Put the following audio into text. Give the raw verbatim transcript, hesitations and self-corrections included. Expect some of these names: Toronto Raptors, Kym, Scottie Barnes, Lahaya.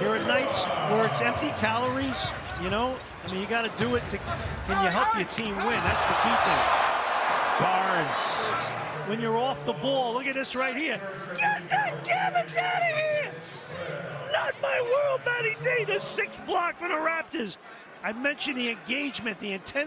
There are nights where it's empty calories, you know? I mean, you got to do it to, can you help your team win? That's the key thing. Barnes. When you're off the ball, look at this right here. Get that garbage out of here! Not my world, Matty D, the sixth block for the Raptors. I mentioned the engagement, the intensity.